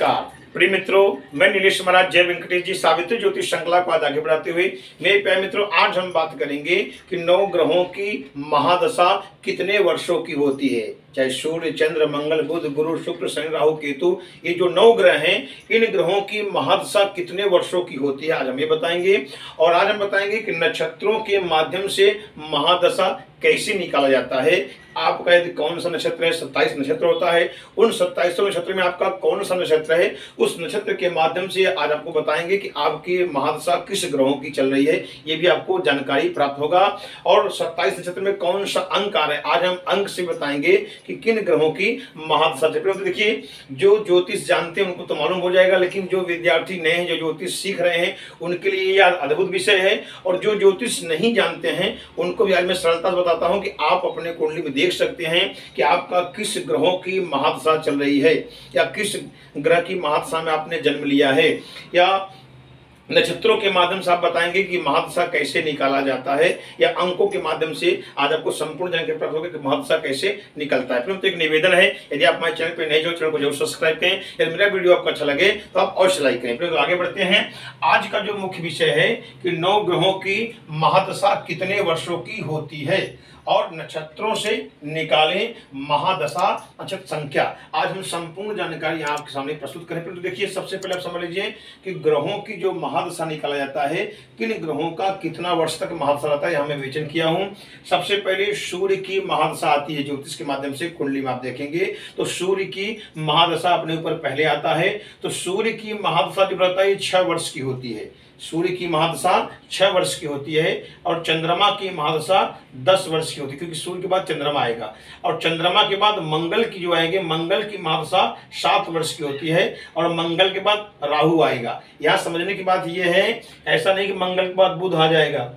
नमस्कार प्रिय मित्रों, मैं नीलेश मिश्र जय वेंकटेश जी सावित्री ज्योतिष शंगला को आगे बढ़ाते हुए मेरे प्यारे मित्रों, आज हम बात करेंगे कि नौ ग्रहों की महादशा कितने वर्षों की होती है। चाहे सूर्य, चंद्र, मंगल, बुध, गुरु, शुक्र, शनि, राहु, केतु, ये जो नौ ग्रह हैं, इन ग्रहों की महादशा कितने वर्षों की होती है आज हम ये बताएंगे। और आज हम बताएंगे कि नक्षत्रों के माध्यम से महादशा कैसे निकाला जाता है। आपका यदि कौन सा नक्षत्र है, 27 नक्षत्र होता है, उन 27 नक्षत्र में आपका कौन सा नक्षत्र है, उस नक्षत्र के माध्यम से आज आपको बताएंगे कि आपकी महादशा किस ग्रहों की चल रही है, ये भी आपको जानकारी प्राप्त होगा। और 27 नक्षत्र में कौन सा अंक आ रहा है, आज हम अंक से बताएंगे कि किन ग्रहों की महादशा चल रही है। देखिए, जो ज्योतिष जानते हैं उनको तो मालूम हो जाएगा, लेकिन जो विद्यार्थी नए हैं, जो ज्योतिष सीख रहे हैं, उनके लिए यह अद्भुत विषय है। और जो ज्योतिष नहीं जानते हैं उनको भी आज मैं सरलता से बताता हूँ कि आप अपने कुंडली में देख सकते हैं कि आपका किस ग्रहों की महादशा चल रही है, या किस ग्रह की महादशा में आपने जन्म लिया है, या नक्षत्रों के माध्यम से आप बताएंगे कि महादशा कैसे निकाला जाता है, या अंकों के माध्यम से आज आपको संपूर्ण जानकारी प्राप्त होगी कि महादशा कैसे निकलता है। तो एक निवेदन है, यदि आप हमारे चैनल पर नए हो, चैनल को जरूर सब्सक्राइब करें। यदि मेरा वीडियो आपको अच्छा लगे तो आप अवश्य लाइक करें। फिर तो आगे बढ़ते हैं। आज का जो मुख्य विषय है कि नौ ग्रहों की महादशा कितने वर्षों की होती है और नक्षत्रों से निकालें महादशा नक्षत्र संख्या। आज हम संपूर्ण जानकारी यहाँ आपके सामने प्रस्तुत करें। तो देखिए, सबसे पहले आप समझ लीजिए कि ग्रहों की जो महादशा निकाला जाता है, किन ग्रहों का कितना वर्ष तक महादशा रहता है, यहाँ मैं विवेचन किया हूँ। सबसे पहले सूर्य की महादशा आती है ज्योतिष के माध्यम से, कुंडली में आप देखेंगे तो सूर्य की महादशा अपने ऊपर पहले आता है। तो सूर्य की महादशा जो रहता है 6 वर्ष की होती है। सूर्य की महादशा 6 वर्ष की होती है और चंद्रमा की महादशा 10 वर्ष की होती है, क्योंकि सूर्य के बाद चंद्रमा आएगा। और चंद्रमा के बाद मंगल की जो आएंगे, मंगल की महादशा 7 वर्ष की होती है और मंगल के बाद राहु आएगा। यहाँ समझने की बात यह है, ऐसा नहीं कि मंगल के बाद बुध आ जाएगा,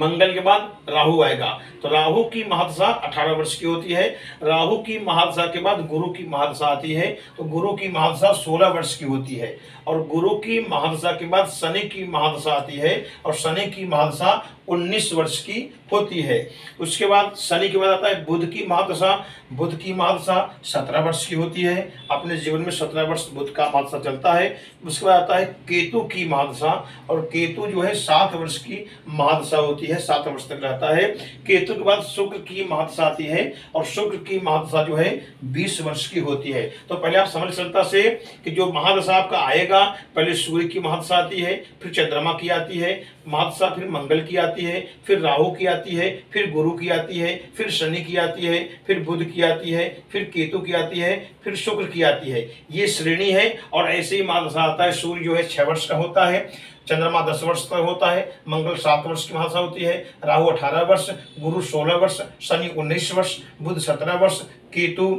मंगल के बाद राहु आएगा। तो राहु की महादशा 18 वर्ष की होती है। राहु की महादशा के बाद गुरु की महादशा आती है, तो गुरु की महादशा 16 वर्ष की होती है। और गुरु की महादशा के बाद शनि की महादशा आती है और शनि की महादशा 19 वर्ष की होती है। उसके बाद शनि के बाद आता है बुध की महादशा। बुध की महादशा 17 वर्ष की होती है। अपने जीवन में 17 वर्ष बुध का महादशा चलता है। उसके बाद आता है केतु की महादशा, और केतु जो है 7 वर्ष की महादशा होती है, 7 वर्ष तक रहता है। केतु के बाद शुक्र की महादशा आती है और शुक्र की महादशा जो है 20 वर्ष की होती है। तो पहले आप समझ सकता से कि जो महादशा आपका आएगा, पहले सूर्य की महादशा आती है, फिर चंद्रमा की आती है महादशा, फिर मंगल की आती है, फिर राहु की आती है, फिर गुरु की आती है, फिर शनि की आती है, फिर बुध की आती है, फिर केतु की आती है, फिर शुक्र की आती है। ये श्रेणी है। और ऐसे ही महादशा आता है, सूर्य जो है 6 वर्ष का होता है, चंद्रमा 10 वर्ष तक होता है, मंगल 7 वर्ष की महादशा होती है, राहु 18 वर्ष, गुरु 16 वर्ष, शनि 19 वर्ष, बुध 17 वर्ष, केतु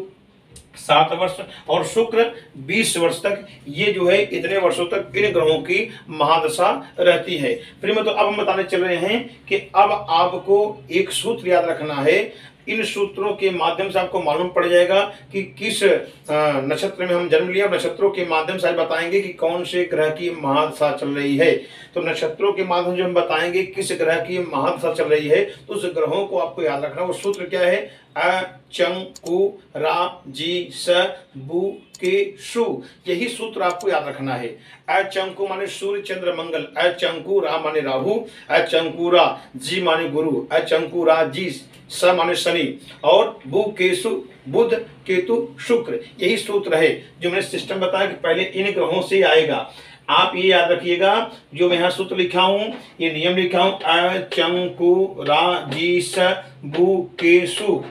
7 वर्ष और शुक्र 20 वर्ष तक। ये जो है इतने वर्षों तक इन ग्रहों की महादशा रहती है। फिर मतलब अब हम बताने चल रहे हैं कि अब आपको एक सूत्र याद रखना है। इन सूत्रों के माध्यम से आपको मालूम पड़ जाएगा कि किस नक्षत्र में हम जन्म लिया। नक्षत्रों के माध्यम से बताएंगे कि कौन से ग्रह की महादशा चल रही है। तो नक्षत्रों के माध्यम से हम बताएंगे किस ग्रह की महादशा चल रही है, तो उस ग्रहों को आपको याद रखना। वो सूत्र क्या है? अ चंग कु रा जी स बु के शु। यही सूत्र आपको याद रखना है। अचंकु माने सूर्य, चंद्र, मंगल। अचंकु रा माने राहु, अचंकु रा जी माने गुरु, अचंकु रा जी स माने शनि, और बु केशु बुध, केतु, शुक्र। यही सूत्र है जो मैंने सिस्टम बताया कि पहले इन ग्रहों से आएगा। आप ये याद रखिएगा, जो मैं यहाँ सूत्र लिखा हूँ, ये नियम लिखा हूँ, अचंकु रा जी स बु केशु।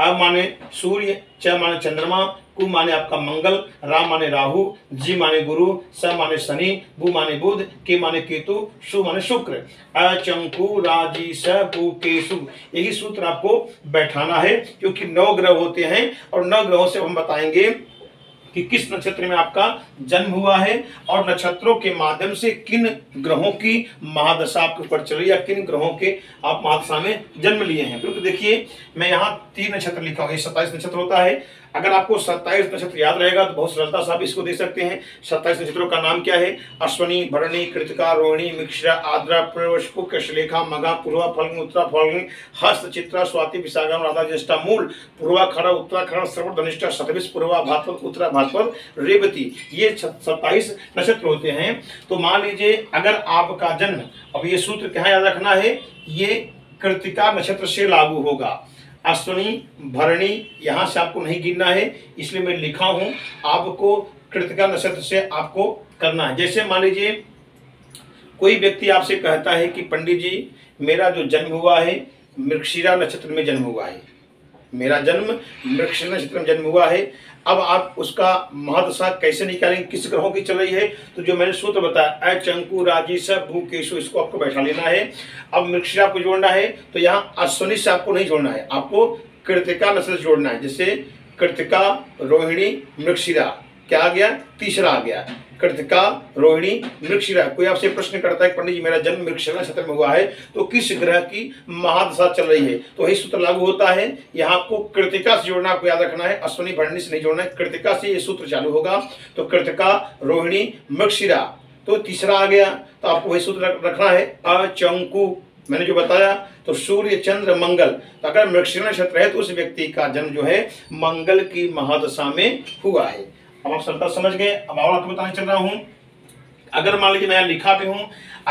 अ माने सूर्य, च माने चंद्रमा, कु माने आपका मंगल, रा माने राहु, जी माने गुरु, स माने शनि, बु माने बुध, के माने केतु, शु माने शुक्र। अचंकु राजी स बु केशु। यही सूत्र आपको बैठाना है, क्योंकि 9 ग्रह होते हैं और 9 ग्रहों से हम बताएंगे कि किस नक्षत्र में आपका जन्म हुआ है और नक्षत्रों के माध्यम से किन ग्रहों की महादशा आपके ऊपर चल रही है, किन ग्रहों के आप महादशा में जन्म लिए हैं। क्योंकि देखिए, मैं यहाँ 3 नक्षत्र लिखा हूँ। 27 नक्षत्र होता है। अगर आपको 27 नक्षत्र याद रहेगा तो बहुत सरलता से आप इसको देख सकते हैं। 27 नक्षत्रों का नाम क्या है? अश्वनी, भरणी, कृतिका, रोहिणी, मिश्रा, आर्द्रा, पुनर्वश, श्लेखा, मघा, पूर्वा, फल्गुनी, उत्तरा, फाल्गुनी, हस्त, चित्रा, स्वाति, विशाखा, राधा, ज्येष्ठा, मूल, पूर्वा, खरा, उत्तरा, खरा, श्रवण, धनिष्ठा, शतभिष, पूर्वा, भाद्रपद, उत्तरा, भाद्रपद, रेवती, ये 27 नक्षत्र होते हैं। तो मान लीजिए अगर आपका जन्म, अब ये सूत्र क्या याद रखना है, ये कृतिका नक्षत्र से लागू होगा। अश्विनी, भरणी यहाँ से आपको नहीं गिनना है, इसलिए मैं लिखा हूँ आपको कृतिका नक्षत्र से आपको करना है। जैसे मान लीजिए कोई व्यक्ति आपसे कहता है कि पंडित जी मेरा जो जन्म हुआ है मृगशीरा नक्षत्र में जन्म हुआ है, मेरा जन्म मृगशीरा नक्षत्र में जन्म हुआ है, अब आप उसका महादशा कैसे निकालेंगे, किस ग्रहों की चल रही है? तो जो मैंने सूत्र बताया अचंकु राजी सब भू केशु, इसको आपको बैठा लेना है। अब मृगशीरा को जोड़ना है तो यहाँ अश्विनी से आपको नहीं जोड़ना है, आपको कृतिका नक्षत्र से जोड़ना है। जैसे कृतिका, रोहिणी, मृगशीरा, क्या आ गया? तीसरा आ गया, कृतिका, रोहिणी, मृगशिरा। कोई आपसे प्रश्न करता है पंडित जी मेरा जन्म मृगशिरा नक्षत्र में हुआ है तो किस ग्रह की महादशा चल रही है? तो वही सूत्र लागू होता है, यहाँ आपको कृतिका से जोड़ना, आपको याद रखना है, अश्विनी भरणी से नहीं जोड़ना है, कृतिका से ये सूत्र चालू होगा। तो कृतिका, रोहिणी, मृगशिरा, तो तीसरा आ गया, तो आपको वही सूत्र रखना है अचंकु, मैंने जो बताया। तो सूर्य, चंद्र, मंगल, तो अगर मृगशिरा नक्षत्र है तो उस व्यक्ति का जन्म जो है मंगल की महादशा में हुआ है। अब आप सरलता समझ गए। अब और आपको बताने चल रहा हूं, अगर मान लीजिए मैं लिखा भी हूं,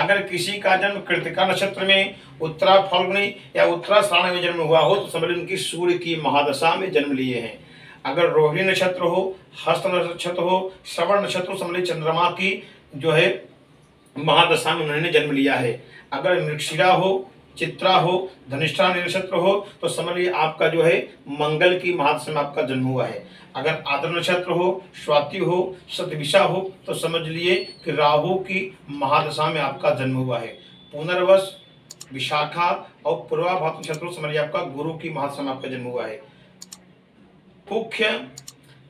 अगर किसी का जन्म कृतिका नक्षत्र में, उत्तरा फाल्गुनी या उत्तरा श्रावण में जन्म हुआ हो तो समझ लें कि सूर्य की महादशा में जन्म लिए हैं। अगर रोहिणी नक्षत्र हो, हस्त नक्षत्र हो, श्रवण नक्षत्र हो, समझ लें चंद्रमा की जो है महादशा में उन्होंने जन्म लिया है। अगर मृगशिरा हो, चित्रा हो, धनिष्ठा नक्षत्र हो तो समझ लीजिए आपका जो है मंगल की महादशा में आपका जन्म हुआ है। अगर आर्द्रा नक्षत्र हो, स्वाति हो, शतभिषा हो तो समझ लीजिए कि राहु की महादशा में आपका जन्म हुआ है। पुनर्वस, विशाखा और पूर्वा भाद्रपद नक्षत्र समझ लीजिए आपका गुरु की महादशा में आपका जन्म हुआ है। पुख्य,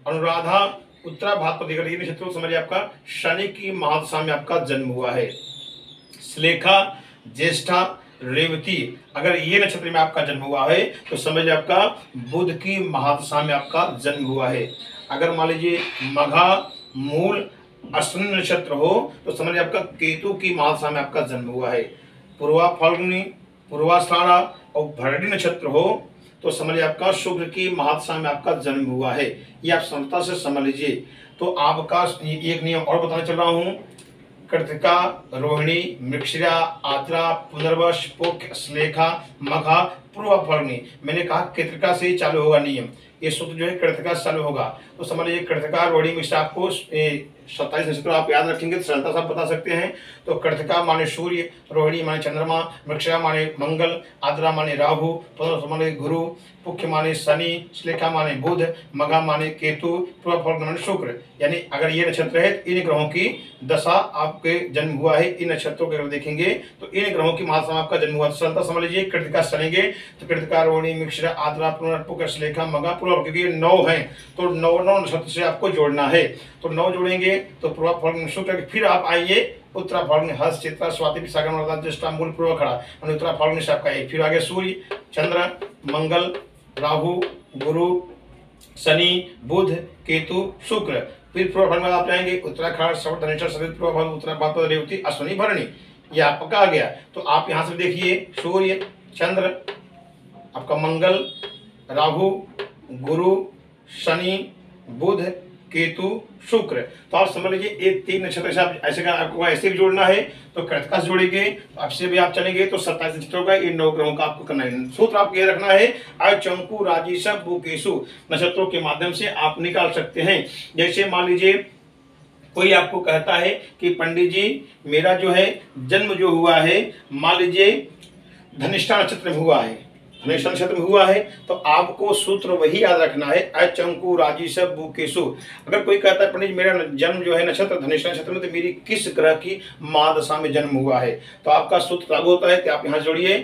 अनुराधा, उत्तरा भाद्रपद नक्षत्र समझ लीजिए आपका शनि की महादशा में आपका जन्म हुआ है। श्लेखा, ज्येष्ठा, रेवती, अगर ये नक्षत्र में आपका जन्म हुआ है तो समझिए आपका बुध की महादशा में आपका जन्म हुआ है। अगर मान लीजिए मघा, मूल, अश्विनी नक्षत्र हो तो समझिए आपका केतु की महादशा में आपका जन्म हुआ है। पूर्वा फाल्गुनी, पूर्वाषाढ़ा और भरणी नक्षत्र हो तो समझिए आपका शुक्र की महादशा में आपका जन्म हुआ है। ये आप समता से समझ लीजिए। तो आपका एक नियम और बताने चल रहा हूँ, कृतिका, रोहिणी, मृगशिरा, आर्द्रा, पुनर्वश, पुख्य, श्लेखा, मघा, पूर्वा फाल्गुनी, मैंने कहा कृतिका से ही चालू होगा नियम, ये सूत्र जो है कृतिका से चालू होगा। तो समझ लीजिए कृतिका, रोहिणी, मिश्रा, आपको 27 नक्षत्र आप याद रखेंगे तो सरलता से आप बता सकते हैं। तो कृतिका माने सूर्य, रोहिणी माने चंद्रमा, मृगशिरा माने मंगल, आर्द्रा माने राहु, पुनर्वश माने गुरु, पुख्य माने शनि, श्लेखा माने बुध, मघा माने केतु, पूर्वा फाल्गुनी माने शुक्र। यानी अगर ये नक्षत्र है तो इन ग्रहों की दशा आपके जन्म हुआ है, इन नक्षत्रों के अगर देखेंगे तो इन ग्रहों की महादशा आपका जन्म हुआ। सरलता समझ लीजिए कृतिका से चलेंगे तो कृतिका, रोहिणी, मिश्रा, आर्द्रा, पुनर्वश, श्लेखा, मघा, पूर्वा, क्योंकि 9 है तो 9 नक्षत्र से आपको जोड़ना है। तो 9 जोड़ेंगे तो पूर्वा फाल्गुनी शुक्र, फिर आप आइए उत्तरा फाल्गुनी, हस्त, चित्रा, स्वाति, विशाखा, अनुराधा, ज्येष्ठा, मूल, पूर्वा खड़ा, और उत्तरा फाल्गुनी से आपका एक फिर आगे सूर्य, चंद्र, मंगल, राहु, गुरु, शनि, बुध, केतु, शुक्र, फिर पूर्वा फाल्गुनी में आप जाएंगे उत्तराखंड, श्रवण, धनिष्ठा, शतभिष, पूर्वा फाल्गुनी, उत्तरा भाद्रपद, रेवती, अश्विनी, भरणी, ये आपका आ गया। तो आप यहाँ से देखिए सूर्य, चंद्र, आपका मंगल, राहु, गुरु, शनि, बुध, केतु, शुक्र, तो आप समझ लीजिए एक 3 नक्षत्र से आप ऐसे आपको ऐसे भी जोड़ना है। तो कृतिका से जोड़ेंगे तो आपसे भी आप चलेंगे तो 27 नक्षत्रों का इन 9 ग्रहों का आपको करना है। सूत्र आपको यह रखना है अचंकु राजीश बुकेशु, नक्षत्रों के माध्यम से आप निकाल सकते हैं। जैसे मान लीजिए कोई आपको कहता है कि पंडित जी मेरा जो है जन्म जो हुआ है मान लीजिए धनिष्ठा नक्षत्र में हुआ है, धनिष्ठा नक्षत्र में हुआ है, तो आपको सूत्र वही याद रखना है अचंकु राजीश बुकेशु। अगर कोई कहता है पंडित मेरा जन्म जो है नक्षत्र धनिष्ठा नक्षत्र में, तो मेरी किस ग्रह की महादशा में जन्म हुआ है, तो आपका सूत्र लागू होता है कि आप यहाँ जोड़िए।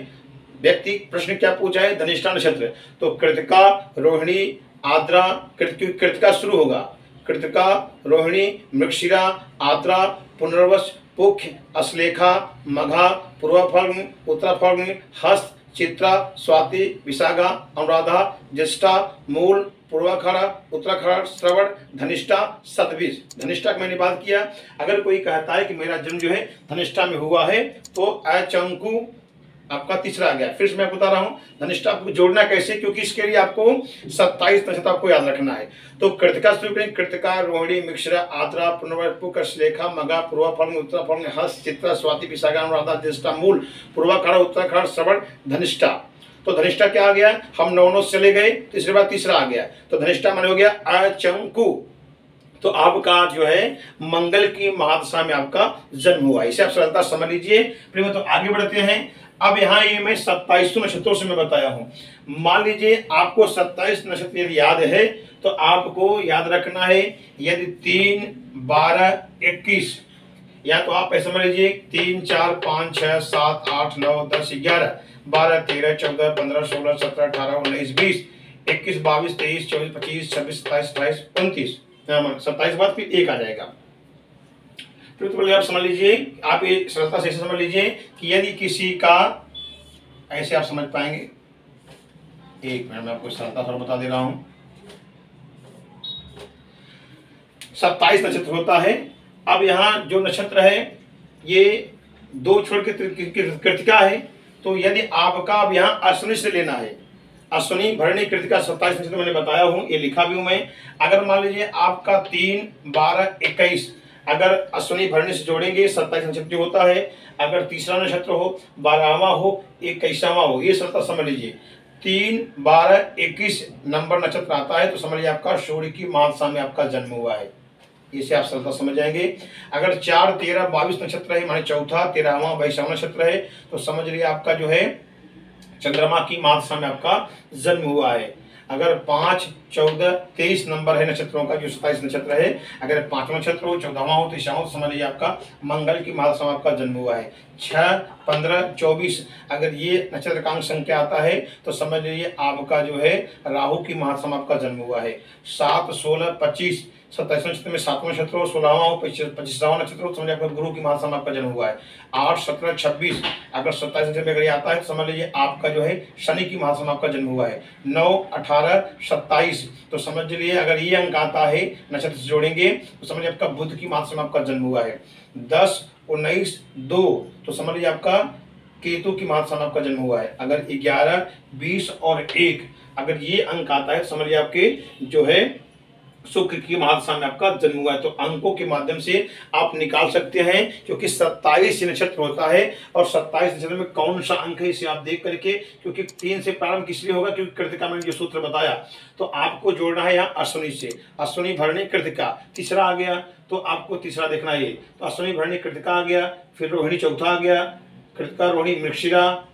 व्यक्ति प्रश्न क्या पूछा है, धनिष्ठा नक्षत्र, तो कृतिका, रोहिणी, आर्द्रा, कृतिका शुरू होगा, कृतिका, रोहिणी, मृगशिरा, आर्द्रा, पुनर्वश, पुख्य, अश्लेखा, मघा, पूर्वा फाल्गुनी, उत्तरा फाल्गुनी, हस्त, चित्रा, स्वाति, विशाखा, अनुराधा, ज्येष्ठा, मूल, पूर्वाखाड़ा, उत्तराखाड़ा, श्रवण, धनिष्ठा, शतभिष। धनिष्ठा की मैंने बात किया। अगर कोई कहता है कि मेरा जन्म जो है धनिष्ठा में हुआ है तो अचंकु आपका तीसरा आ गया। फिर से मैं बता रहा हूँ धनिष्ठा आपको जोड़ना कैसे, क्योंकि इसके लिए आपको 27 नक्षत्र आपको याद रखना है। तो कृतिका शुरू करें। कृतिका, रोहिणी, मिश्रा, आद्रा, पुनर्वपु, कृष्लेखा, मगा, पूर्वा फल्गुनी, उत्तरा फल्गुनी, हस्त, चित्रा, स्वाति, विशाखा, अनुराधा, ज्येष्ठा, मूल, पूर्वाखाड़ा, उत्तराखाड़ा, श्रवण, धनिष्ठा। तो धनिष्ठा क्या आ गया, हम नौनों चले गए, तीसरे बाद तीसरा आ गया। तो धनिष्ठा माने हो गया अचंकु। तो आपका जो है मंगल की महादशा में आपका जन्म हुआ, इसे आप सरलता समझ लीजिए। तो आगे बढ़ते हैं। अब यहाँ ये मैं 27 नक्षत्रों से मैं बताया हूँ। मान लीजिए आपको 27 नक्षत्र यदि याद है तो आपको याद रखना है, यदि 3, 12, 21 या तो आप ऐसे समझ लीजिए 3, 4, 5, 6, 7, 8, 9, 10, 11, 12, 13, 14, 17, 18, 19, 20, 21, 22, 23, 24, 25, 26, 27, 27 बाद फिर 1 आ जाएगा। तो आप समझ लीजिए, आप ये सरलता से समझ लीजिए कि यदि किसी का ऐसे आप समझ पाएंगे। एक मिनट में आपको सरलता से बता दे रहा हूँ। 27 नक्षत्र होता है। अब यहाँ जो नक्षत्र है ये 2 छोड़ के कृतिका है। तो यदि आपका अब यहाँ अश्विनी से लेना है, अश्विनी भरणी कृतिका 27 नक्षत्र मैंने बताया हूँ, ये लिखा भी हूँ मैं। अगर मान लीजिए आपका 3, 12, 21 अगर अश्विनी भरणी से जोड़ेंगे 27 नक्षत्र होता है। अगर तीसरा नक्षत्र हो, 12वां हो, 21वां हो, ये सरलता समझ लीजिए 3, 12, 21 नंबर नक्षत्र आता है। तो समझ लीजिए आपका सूर्य की महादशा में आपका जन्म हुआ है, इसे आप सरलता समझ जाएंगे। अगर 4, 13, 22 नक्षत्र है, माने चौथा, 13वां, 22वां नक्षत्र है, तो समझ लीजिए आपका जो है चंद्रमा की महादशा में आपका जन्म हुआ है। अगर 5, 14, 23 नंबर है नक्षत्रों का, जो 27 नक्षत्र है, अगर 5वां नक्षत्र हो, 14वां हो, 23वां हो, समझ लीजिए आपका मंगल की महादशा में आपका जन्म हुआ है। 6, 15, 24 अगर ये नक्षत्र कांग संख्या आता है तो समझ लीजिए आपका जो है राहु की महादशा में आपका जन्म हुआ है। 7, 16, 25 27 नक्षत्र में 7वां नक्षत्र हो, 16वां हो, 25वां नक्षत्र हो, समझ लीजिए आपका गुरु की महादशा में आपका जन्म हुआ है। 8, 17, 26 अगर 27 नक्षत्र में अगर आता है तो समझ लीजिए आपका जो है शनि की महादशा में आपका जन्म हुआ है। 9, 18, 27 तो समझ लीजिए अगर ये अंक आता है नक्षत्र से जोड़ेंगे तो समझ लीजिए आपका बुध की महादशा में आपका जन्म हुआ है। 10, 19, 2 तो समझ लीजिए आपका केतु की महादशा में आपका जन्म हुआ है। अगर 11, 20 और 1 अगर ये अंक आता है समझ लीजिए आपके जो है शुक्र की महादशा में आपका जन्म हुआ है। तो अंकों के माध्यम से आप निकाल सकते हैं, क्योंकि 27 नक्षत्र होता है और 27 नक्षत्र में कौन सा अंक है इसे आप देख करके, क्योंकि 3 से प्रारंभ किस लिए होगा, क्योंकि कृतिका में जो सूत्र बताया तो आपको जोड़ना है यहाँ अश्विनी से। अश्विनी भरणी कृतिका तीसरा आ गया, तो आपको तीसरा देखना है। तो अश्विनी भरणी कृतिका आ गया, फिर रोहिणी चौथा आ गया, कृतिका, रोहिणी, मृक्षिरा,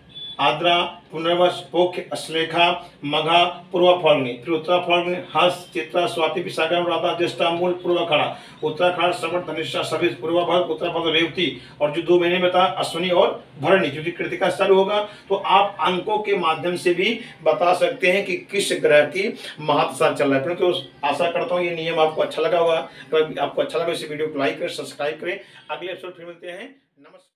आद्रा, पुनर्वस, पोख्य, अश्लेखा, मघा, पूर्वा फल्गुनी, फिर उत्तरा फल्गुनी, हस्त, चित्रा, स्वाति, विशाखा, अनुराधा, ज्येष्ठा, मूल, पूर्वाखाड़ा, उत्तराखाड़ा, श्रवण, धनिष्ठा, शतभिष, पूर्वा भाग, उत्तरा भाग, रेवती और जो 2 महीने में था अश्विनी और भरणी, क्योंकि कृतिका स्थल होगा। तो आप अंकों के माध्यम से भी बता सकते हैं कि किस ग्रह की महादशा चल रहा है। तो आशा करता हूँ ये नियम आपको अच्छा लगा होगा। अगर आपको अच्छा लगा इस वीडियो को लाइक करें, सब्सक्राइब करें। अगले एपिसोड फिर मिलते हैं। नमस्कार।